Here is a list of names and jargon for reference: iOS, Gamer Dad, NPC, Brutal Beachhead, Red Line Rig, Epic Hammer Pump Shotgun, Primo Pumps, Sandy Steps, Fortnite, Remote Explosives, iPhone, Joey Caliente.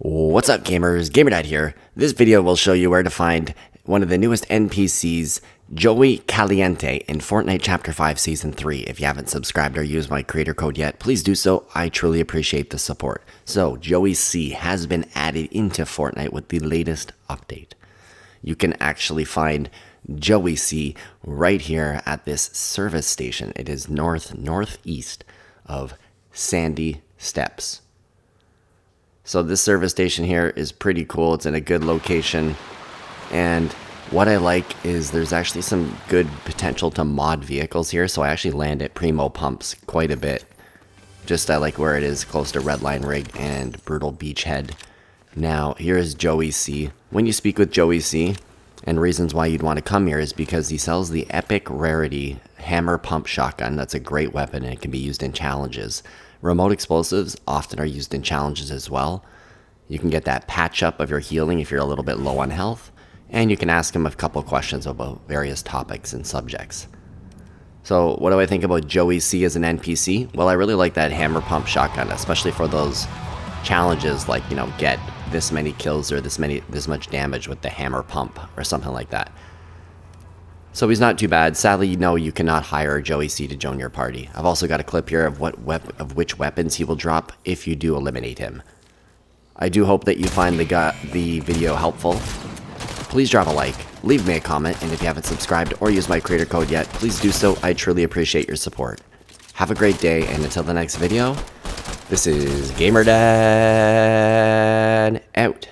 What's up, gamers? Gamer Dad here. This video will show you where to find one of the newest NPCs, Joey Caliente, in Fortnite Chapter 5 Season 3. If you haven't subscribed or used my creator code yet, please do so. I truly appreciate the support. So, Joey C has been added into Fortnite with the latest update. You can actually find Joey C right here at this service station. It is northeast of Sandy Steps. So this service station here is pretty cool. It's in a good location. And what I like is there's actually some good potential to mod vehicles here. So I actually land at Primo Pumps quite a bit. Just I like where it is close to Red Line Rig and Brutal Beachhead. Now here is Joey C. When you speak with Joey C, and reasons why you'd want to come here is because he sells the epic rarity Hammer Pump Shotgun. That's a great weapon and it can be used in challenges. Remote explosives often are used in challenges as well. You can get that patch up of your healing if you're a little bit low on health, and you can ask him a couple questions about various topics and subjects. So what do I think about Joey C as an NPC? Well, I really like that Hammer Pump Shotgun, especially for those challenges like, you know, get this many kills or this much damage with the hammer pump or something like that. So he's not too bad. Sadly, no, you cannot hire Joey C to join your party. I've also got a clip here of which weapons he will drop if you do eliminate him. I do hope that you find the video helpful. Please drop a like, leave me a comment, and if you haven't subscribed or used my creator code yet, please do so. I truly appreciate your support. Have a great day, and until the next video, this is Gamer Dad out.